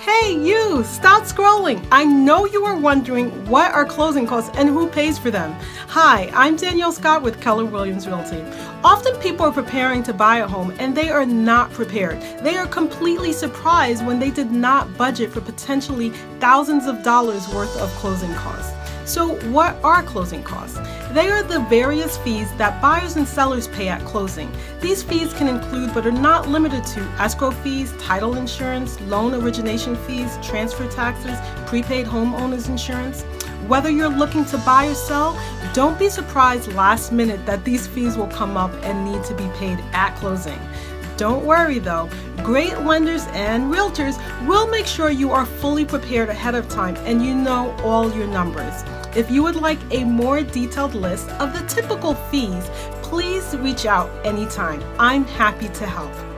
Hey you, stop scrolling. I know you are wondering what are closing costs and who pays for them. Hi, I'm Danielle Scott with Keller Williams Realty. Often people are preparing to buy a home and they are not prepared. They are completely surprised when they did not budget for potentially thousands of dollars worth of closing costs. So what are closing costs? They are the various fees that buyers and sellers pay at closing. These fees can include but are not limited to escrow fees, title insurance, loan origination fees, transfer taxes, prepaid homeowners insurance. Whether you're looking to buy or sell, don't be surprised last minute that these fees will come up and need to be paid at closing. Don't worry though, great lenders and realtors will make sure you are fully prepared ahead of time and you know all your numbers. If you would like a more detailed list of the typical fees, please reach out anytime. I'm happy to help.